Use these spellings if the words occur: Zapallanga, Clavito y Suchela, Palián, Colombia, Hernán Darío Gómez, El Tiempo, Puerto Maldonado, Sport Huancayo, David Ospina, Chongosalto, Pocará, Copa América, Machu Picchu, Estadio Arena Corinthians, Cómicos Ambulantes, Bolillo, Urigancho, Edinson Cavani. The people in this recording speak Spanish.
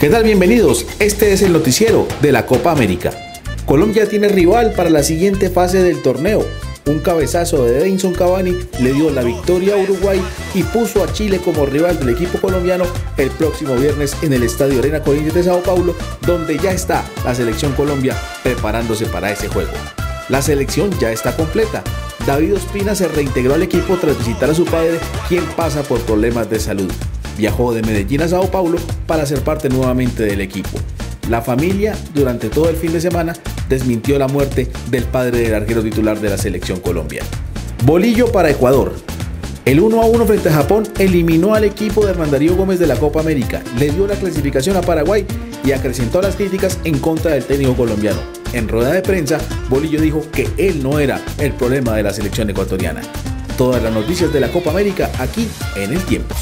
¿Qué tal? Bienvenidos, este es el noticiero de la Copa América. Colombia tiene rival para la siguiente fase del torneo. Un cabezazo de Edinson Cavani le dio la victoria a Uruguay y puso a Chile como rival del equipo colombiano el próximo viernes en el Estadio Arena Corinthians de Sao Paulo, donde ya está la selección Colombia preparándose para ese juego. La selección ya está completa. David Ospina se reintegró al equipo tras visitar a su padre, quien pasa por problemas de salud. Viajó de Medellín a Sao Paulo para ser parte nuevamente del equipo. La familia, durante todo el fin de semana, desmintió la muerte del padre del arquero titular de la selección Colombia. Bolillo para Ecuador. El 1-1 frente a Japón eliminó al equipo de Hernán Darío Gómez de la Copa América, le dio la clasificación a Paraguay y acrecentó las críticas en contra del técnico colombiano. En rueda de prensa, Bolillo dijo que él no era el problema de la selección ecuatoriana. Todas las noticias de la Copa América aquí en El Tiempo.